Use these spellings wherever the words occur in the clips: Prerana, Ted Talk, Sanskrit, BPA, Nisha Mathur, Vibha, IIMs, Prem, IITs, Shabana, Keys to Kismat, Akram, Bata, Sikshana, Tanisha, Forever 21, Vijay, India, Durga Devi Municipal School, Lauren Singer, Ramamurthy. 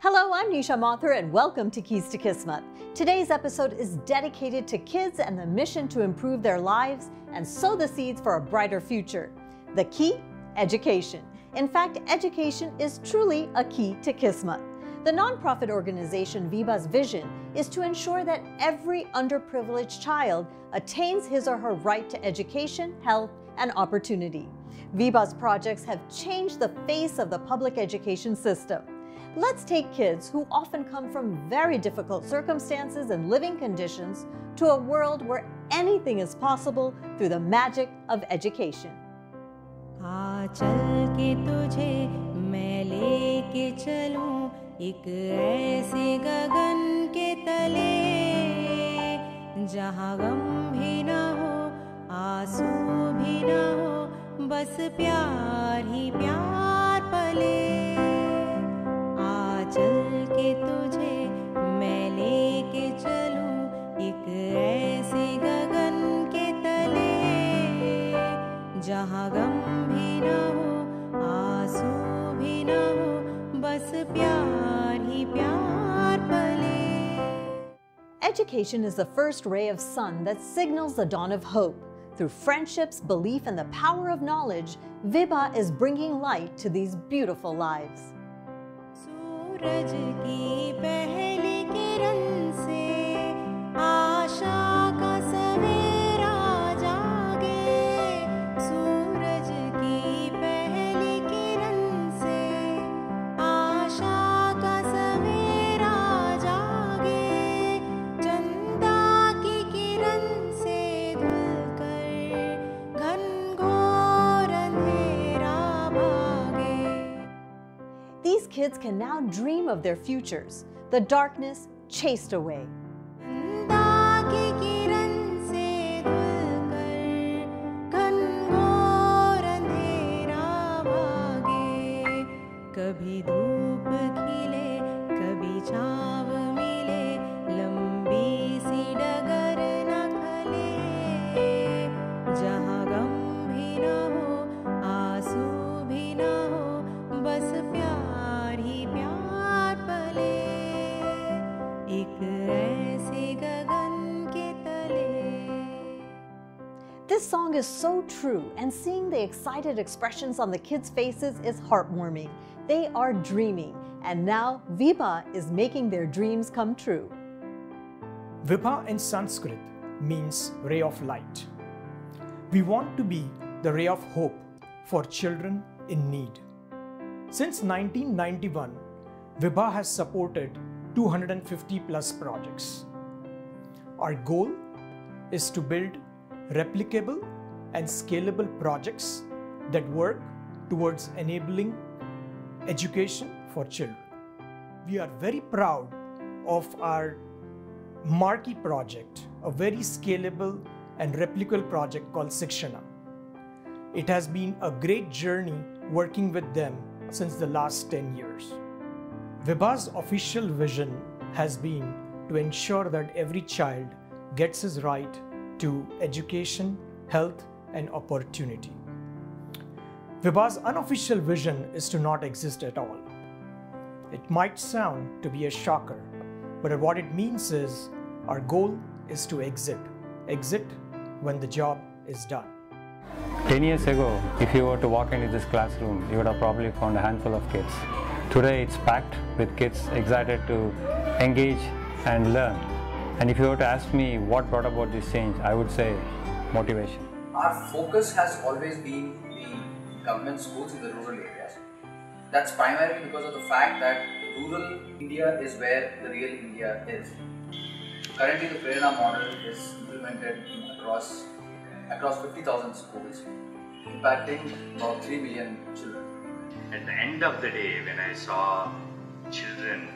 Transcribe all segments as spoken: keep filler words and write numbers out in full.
Hello, I'm Nisha Mathur and welcome to Keys to Kismat. Today's episode is dedicated to kids and the mission to improve their lives and sow the seeds for a brighter future. The key? Education. In fact, education is truly a key to Kismat. The nonprofit organization Vibha's vision is to ensure that every underprivileged child attains his or her right to education, health, and opportunity. Vibha's projects have changed the face of the public education system. Let's take kids who often come from very difficult circumstances and living conditions to a world where anything is possible through the magic of education. चल के तुझे मैं लेके चलूं एक ऐसे गगन के तले जहां गम भी ना हो आंसू भी ना हो बस प्यार ही प्यार पले. Education is the first ray of sun that signals the dawn of hope. Through friendships, belief, and the power of knowledge, Vibha is bringing light to these beautiful lives. सूरज की पहली किरण से आशा का सवेरा जागे सूरज की पहली किरण से आशा का सवेरा जागे चंदा की किरण से धुलकर घनघोर अंधेरा भागे. These kids can now dream of their futures, the darkness chased away. This song is so true, and seeing the excited expressions on the kids' faces is heartwarming. They are dreaming, and now Vibha is making their dreams come true. Vibha in Sanskrit means ray of light. We want to be the ray of hope for children in need. Since nineteen ninety-one, Vibha has supported two hundred fifty plus projects. Our goal is to build replicable and scalable projects that work towards enabling education for children. We are very proud of our marquee project, a very scalable and replicable project called Sikshana. It has been a great journey working with them since the last ten years. Vibha's official vision has been to ensure that every child gets his right to education, health, and opportunity. Vibha's unofficial vision is to not exist at all. It might sound to be a shocker, but what it means is our goal is to exit. Exit when the job is done. ten years ago, if you were to walk into this classroom, you would have probably found a handful of kids. Today it's packed with kids excited to engage and learn. And if you were to ask me what brought about this change, I would say motivation. Our focus has always been the government schools in the rural areas. That's primarily because of the fact that rural India is where the real India is. Currently, the Prerana model is implemented across, across fifty thousand schools, impacting about three million children. At the end of the day, when I saw children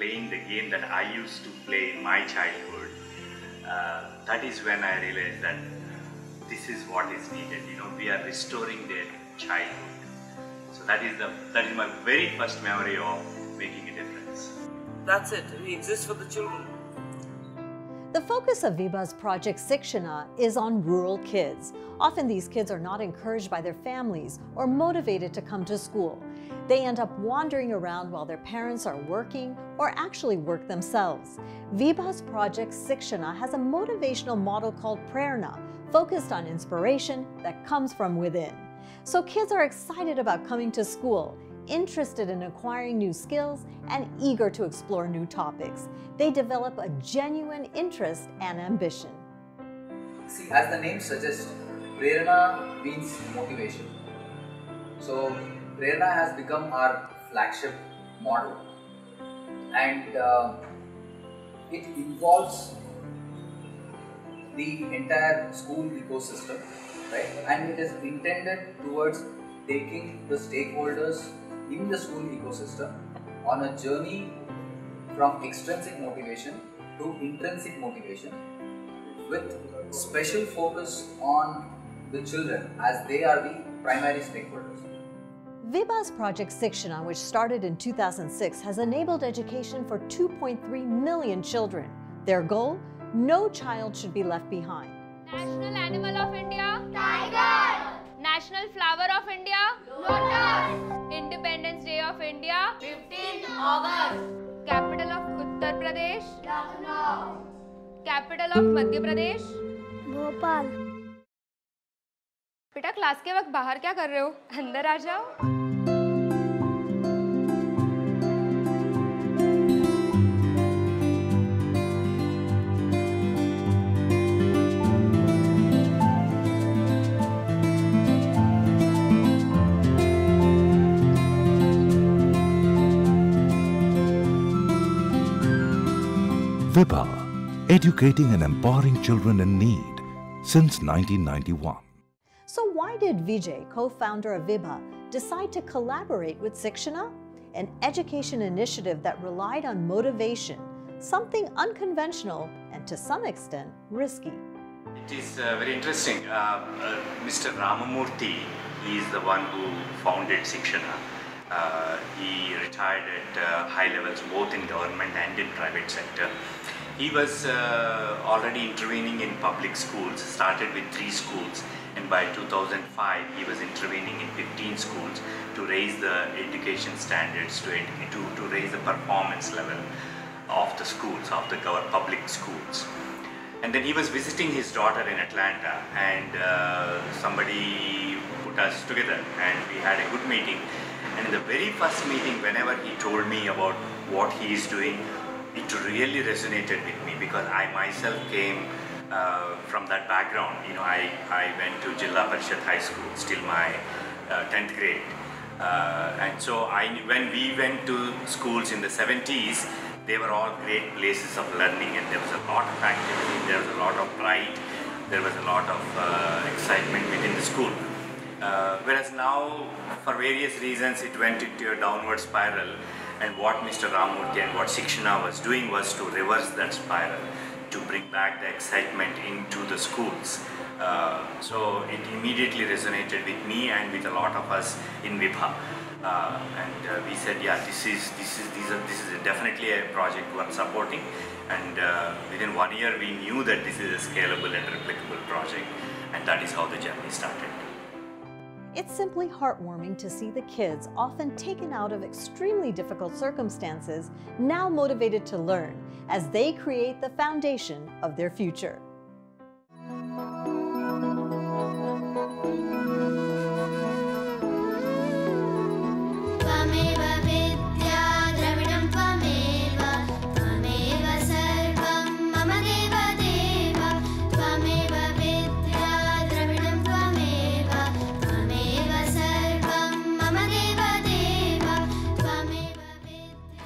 playing the game that I used to play in my childhood, uh, that is when I realized that this is what is needed. You know, we are restoring their childhood. So that is the that is my very first memory of making a difference. That's it. We exist for the children. The focus of Vibha's project Sikshana is on rural kids. Often these kids are not encouraged by their families or motivated to come to school. They end up wandering around while their parents are working or actually work themselves. Vibha's project Sikshana has a motivational model called Prerana, focused on inspiration that comes from within. So kids are excited about coming to school, interested in acquiring new skills, and eager to explore new topics. They develop a genuine interest and ambition. See, as the name suggests, Prerana means motivation. So Prerana has become our flagship model, and uh, it involves the entire school ecosystem, right? And it is intended towards taking the stakeholders in the school ecosystem on a journey from extrinsic motivation to intrinsic motivation, with special focus on the children as they are the primary stakeholders. Vibha's project Sikshana, which started in two thousand six, has enabled education for two point three million children. Their goal? No child should be left behind. National Animal of India? Tiger! National Flower of India? Lotus! Independence Day of India? fifteenth August! Capital of Uttar Pradesh? Lucknow! Capital of Madhya Pradesh? Bhopal. बेटा class के वक्त बाहर क्या कर रहे हो? अंदर आ जाओ। Vibha, educating and empowering children in need since nineteen ninety-one. So why did Vijay, co-founder of Vibha, decide to collaborate with Sikshana, an education initiative that relied on motivation, something unconventional and to some extent risky? It is uh, very interesting. Uh, uh, Mister Ramamurthy, he is the one who founded Sikshana. Uh, he retired at uh, high levels, both in government and in private sector. He was uh, already intervening in public schools, started with three schools, and by two thousand five he was intervening in fifteen schools to raise the education standards, to, to, to raise the performance level of the schools, of the public schools. And then he was visiting his daughter in Atlanta, and uh, somebody put us together and we had a good meeting. And in the very first meeting, whenever he told me about what he is doing, it really resonated with me, because I myself came uh, from that background. You know, I, I went to Jilla Parishad High School, still my uh, tenth grade. Uh, and so I, when we went to schools in the seventies, they were all great places of learning, and there was a lot of activity, there was a lot of pride, there was a lot of uh, excitement within the school. Uh, whereas now, for various reasons, it went into a downward spiral, and what Mister Ramamurthy and what Sikshana was doing was to reverse that spiral, to bring back the excitement into the schools. Uh, so it immediately resonated with me and with a lot of us in Vibha, uh, and uh, we said, yeah, this is this is these are this is definitely a project worth supporting. And uh, within one year, we knew that this is a scalable and replicable project, and that is how the journey started. It's simply heartwarming to see the kids, often taken out of extremely difficult circumstances, now motivated to learn as they create the foundation of their future.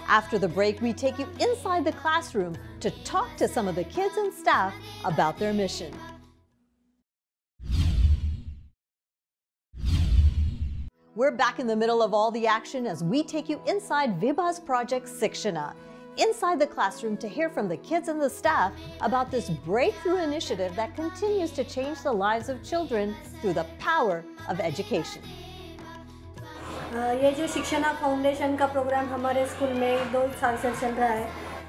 After the break, we take you inside the classroom to talk to some of the kids and staff about their mission. We're back in the middle of all the action as we take you inside Vibha's project Sikshana, inside the classroom to hear from the kids and the staff about this breakthrough initiative that continues to change the lives of children through the power of education. ये जो शिक्षणा foundation का programme हमारे school में दो साल से चल रहा है,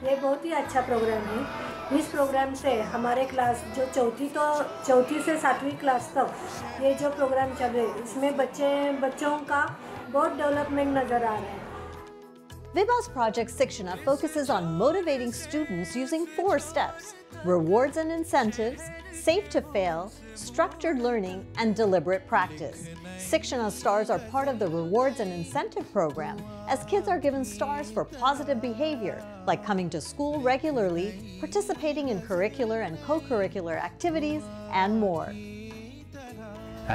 ये बहुत ही अच्छा प्रोग्राम है। इस प्रोग्राम से हमारे क्लास जो चौथी तो चौथी से सातवीं क्लास तक ये जो प्रोग्राम चल रहे हैं, इसमें बच्चे बच्चों का बहुत डेवलपमेंट नजर आ रहा है। Vibha's project Sikshana focuses on motivating students using four steps: rewards and incentives, safe to fail, structured learning, and deliberate practice. Sikshana stars are part of the rewards and incentive program, as kids are given stars for positive behavior, like coming to school regularly, participating in curricular and co-curricular activities, and more.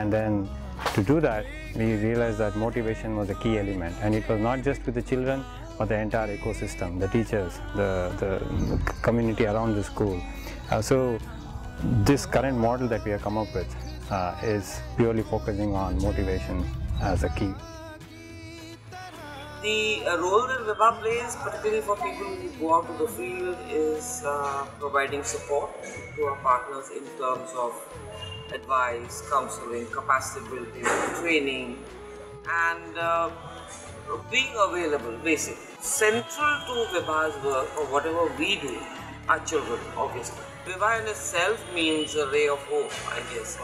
And then to do that, we realized that motivation was a key element, and it was not just with the children, but the entire ecosystem, the teachers, the, the community around the school. Uh, so this current model that we have come up with uh, is purely focusing on motivation as a key. The uh, role that Vibha plays, particularly for people who go out to the field, is uh, providing support to our partners in terms of advice, counseling, capacity building, training, and uh, being available, basically. Central to Vibha's work, or whatever we do, are children, obviously. Vibha in itself means a ray of hope, I guess.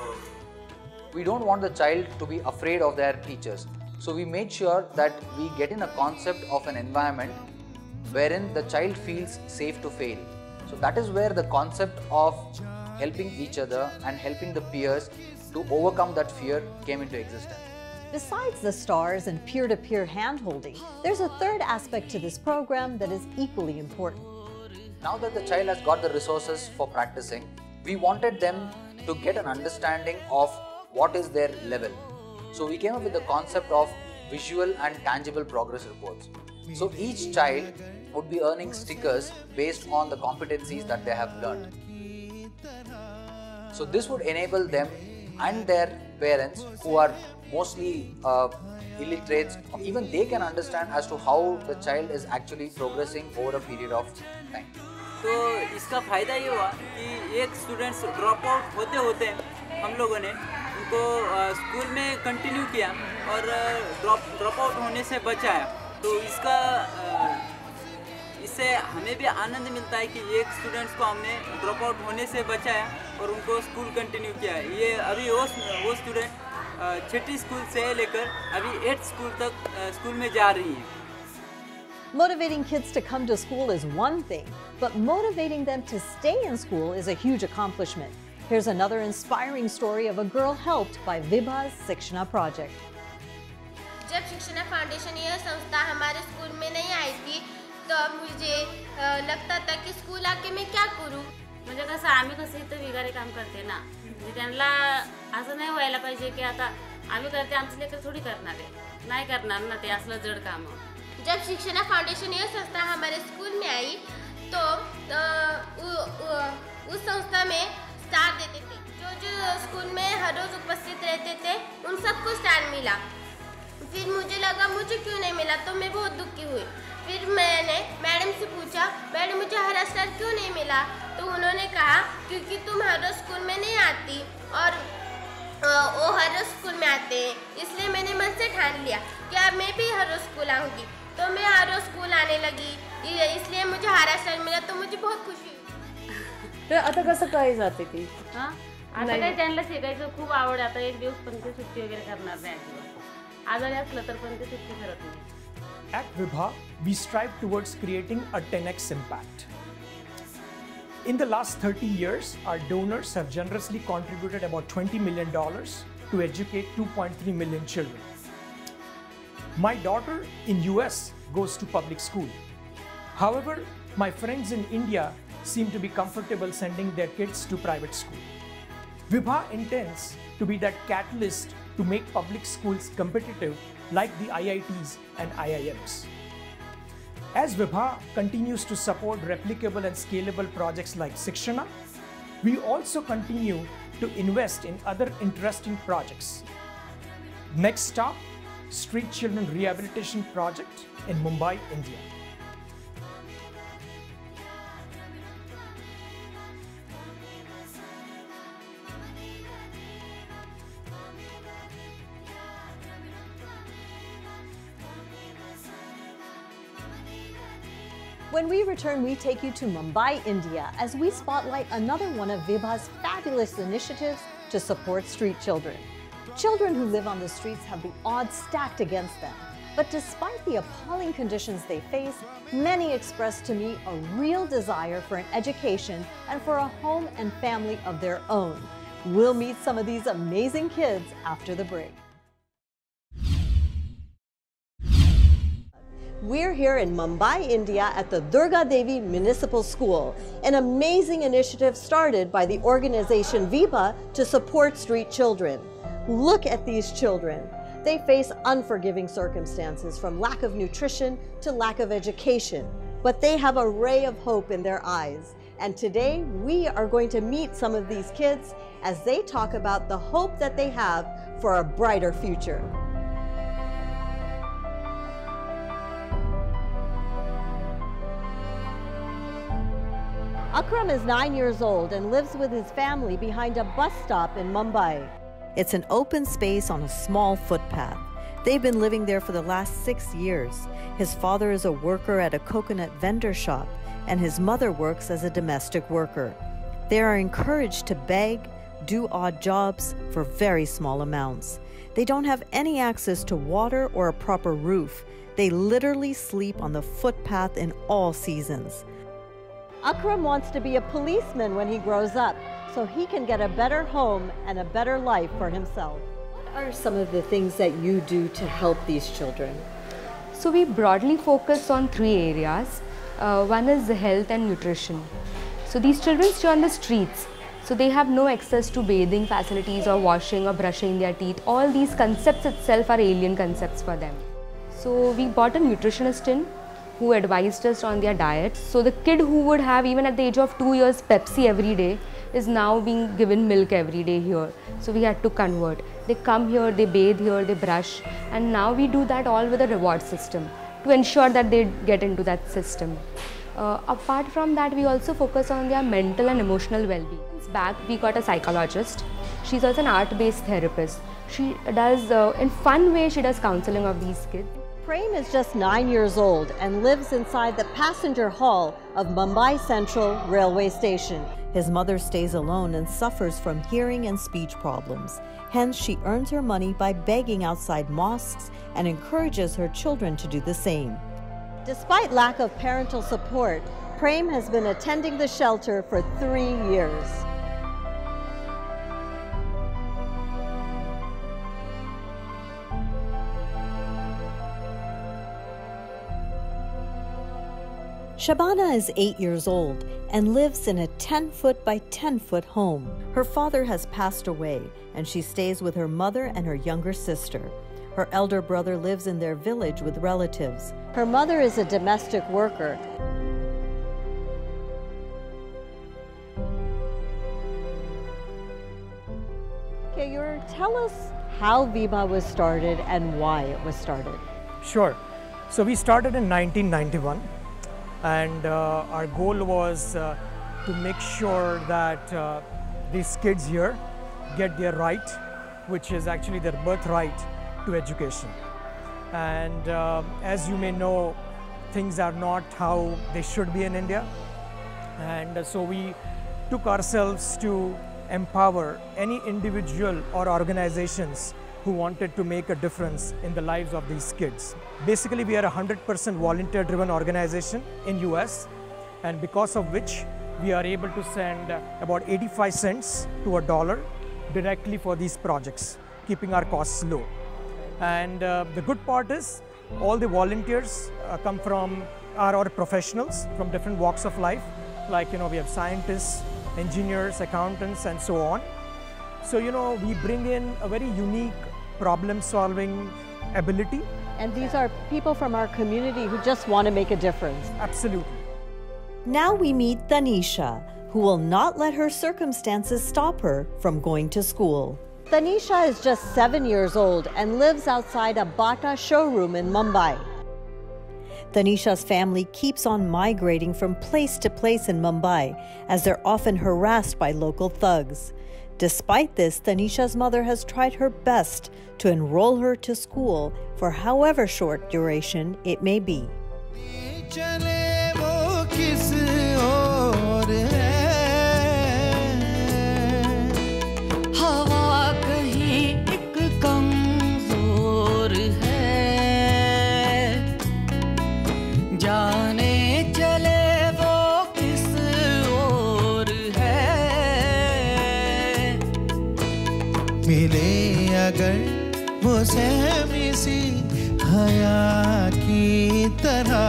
We don't want the child to be afraid of their teachers. So we made sure that we get in a concept of an environment wherein the child feels safe to fail. So that is where the concept of helping each other and helping the peers to overcome that fear came into existence. Besides the stars and peer-to-peer handholding, there's a third aspect to this program that is equally important. Now that the child has got the resources for practicing, we wanted them to get an understanding of what is their level. So we came up with the concept of visual and tangible progress reports. So each child would be earning stickers based on the competencies that they have learned. So this would enable them and their parents, who are mostly uh, illiterate, even they can understand as to how the child is actually progressing over a period of time. So इसका फायदा ये हुआ कि एक students drop out होते होते हम लोगों ने उनको school में continue किया और drop drop out होने से बचाया. तो इसका इससे हमें भी आनंद मिलता है कि एक स्टूडेंट्स को हमने ड्रॉप आउट होने से बचाया और उनको स्कूल कंटिन्यू किया है. ये अभी वो वो स्टूडेंट छठी स्कूल से लेकर अभी एट स्कूल तक स्कूल में जा रही है. Motivating kids to come to school is one thing, but motivating them to stay in school is a huge accomplishment. Here's another inspiring story of a girl helped by Vibha's Sikshana project. जब शिक्षणा foundation यह संस्था हमारे school में नहीं आई थी, तो मुझे लगता था कि स्कूल आके मैं क्या करूँ. म्हणजे कसं आम्ही कसे इथं वगैरे काम करते ना, म्हणजे त्यांना असं नाही व्हायला पाहिजे की आता आम्ही करते आमचे लेकर थोडी करणार आहे, नाही करणार ना ते असलं जड काम. जब शिक्षणा फाउंडेशन ये संस्था हमारे स्कूल में आई तो उस संस्था में स्टार देते थे. जो जो स्कूल में हर रोज उपस्थित रहते थे उन सबको स्टार मिला. फिर मुझे लगा मुझे क्यों नहीं मिला, तो मैं बहुत दुखी हुई. फिर मैंने मैडम से पूछा, मैडम मुझे हरा स्टार क्यों नहीं मिला, तो उन्होंने कहा क्योंकि तुम हर रोज स्कूल में नहीं आती और वो हर रोज स्कूल में आते हैं. इसलिए मैंने मन से ठान लिया कि अब मैं भी हर रोज स्कूल आऊँगी. तो मैं हर रोज स्कूल आने लगी, इसलिए मुझे हरा स्टार मिला, तो मुझे बहुत खुशी हुई. तो आता कसं काय जाते ती हां, आता काय त्यांना शिकायचं खूप आवड. आता एक दिवस पण ते सुट्टी वगैरे करणार नाही, आजारी असलं तर पण ते सुट्टी करत नाही. At Vibha, we strive towards creating a ten X impact. In the last thirty years, our donors have generously contributed about twenty million dollars to educate two point three million children. My daughter in U S goes to public school. However, my friends in India seem to be comfortable sending their kids to private school. Vibha intends to be that catalyst to make public schools competitive like the I I Ts and I I Ms. As Vibha continues to support replicable and scalable projects like Sikshana, we also continue to invest in other interesting projects. Next stop, Street Children Rehabilitation Project in Mumbai, India. When we return, we take you to Mumbai, India, as we spotlight another one of Vibha's fabulous initiatives to support street children. Children who live on the streets have the odds stacked against them. But despite the appalling conditions they face, many express to me a real desire for an education and for a home and family of their own. We'll meet some of these amazing kids after the break. We're here in Mumbai, India at the Durga Devi Municipal School, an amazing initiative started by the organization Vibha to support street children. Look at these children. They face unforgiving circumstances, from lack of nutrition to lack of education, but they have a ray of hope in their eyes. And today we are going to meet some of these kids as they talk about the hope that they have for a brighter future. Akram is nine years old and lives with his family behind a bus stop in Mumbai. It's an open space on a small footpath. They've been living there for the last six years. His father is a worker at a coconut vendor shop, and his mother works as a domestic worker. They are encouraged to beg, do odd jobs for very small amounts. They don't have any access to water or a proper roof. They literally sleep on the footpath in all seasons. Akram wants to be a policeman when he grows up, so he can get a better home and a better life for himself. What are some of the things that you do to help these children? So we broadly focus on three areas. Uh, one is the health and nutrition. So these children stay on the streets, so they have no access to bathing facilities or washing or brushing their teeth. All these concepts itself are alien concepts for them. So we brought a nutritionist in who advised us on their diet. So the kid who would have, even at the age of two years, Pepsi every day, is now being given milk every day here. So we had to convert. They come here, they bathe here, they brush, and now we do that all with a reward system to ensure that they get into that system. Uh, apart from that, we also focus on their mental and emotional well-being. Back, we got a psychologist. She's also an art-based therapist. She does, uh, in fun way, she does counseling of these kids. Prem is just nine years old and lives inside the passenger hall of Mumbai Central Railway Station. His mother stays alone and suffers from hearing and speech problems. Hence, she earns her money by begging outside mosques and encourages her children to do the same. Despite lack of parental support, Prem has been attending the shelter for three years. Shabana is eight years old and lives in a ten foot by ten foot home. Her father has passed away and she stays with her mother and her younger sister. Her elder brother lives in their village with relatives. Her mother is a domestic worker. Kayur, tell us how Vibha was started and why it was started. Sure. So we started in nineteen ninety-one. And uh, our goal was uh, to make sure that uh, these kids here get their right, which is actually their birthright, to education. And uh, as you may know, things are not how they should be in India. And uh, so we took ourselves to empower any individual or organizations who wanted to make a difference in the lives of these kids. Basically, we are a one hundred percent volunteer-driven organization in U S, and because of which we are able to send about eighty-five cents to a dollar directly for these projects, keeping our costs low. And uh, the good part is all the volunteers uh, come from are our professionals from different walks of life. Like, you know, we have scientists, engineers, accountants, and so on. So, you know, we bring in a very unique problem-solving ability. And these are people from our community who just want to make a difference. Absolutely. Now we meet Tanisha, who will not let her circumstances stop her from going to school. Tanisha is just seven years old and lives outside a Bata showroom in Mumbai. Tanisha's family keeps on migrating from place to place in Mumbai, as they're often harassed by local thugs. Despite this, Tanisha's mother has tried her best to enroll her to school for however short duration it may be. मिले अगर वो सहमी सी हया की तरह,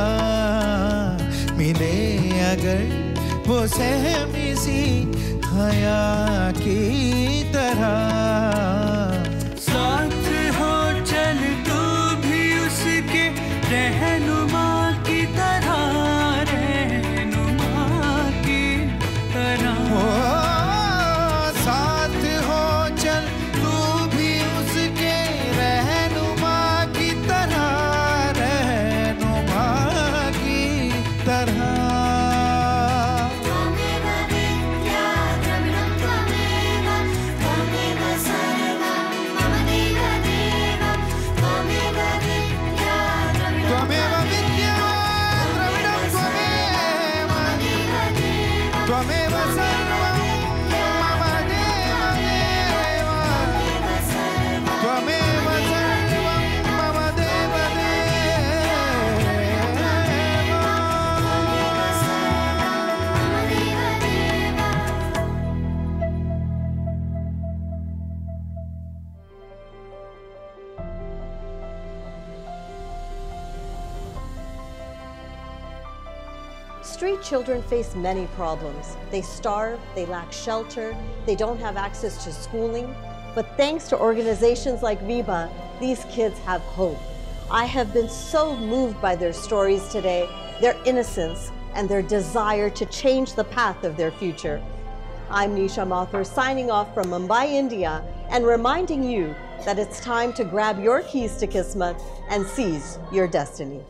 मिले अगर वो सहमी सी हया की तरह, साथ हो चल तू भी उसके रहनुमा की तरह, रहनुमा की तरह, ओ, साथ हो चल तू भी उसके रहनुमा की तरह, रहनुमा की तरह. Street children face many problems. They starve, they lack shelter, they don't have access to schooling. But thanks to organizations like Vibha, these kids have hope. I have been so moved by their stories today, their innocence, and their desire to change the path of their future. I'm Nisha Mathur, signing off from Mumbai, India, and reminding you that it's time to grab your keys to Kismat and seize your destiny.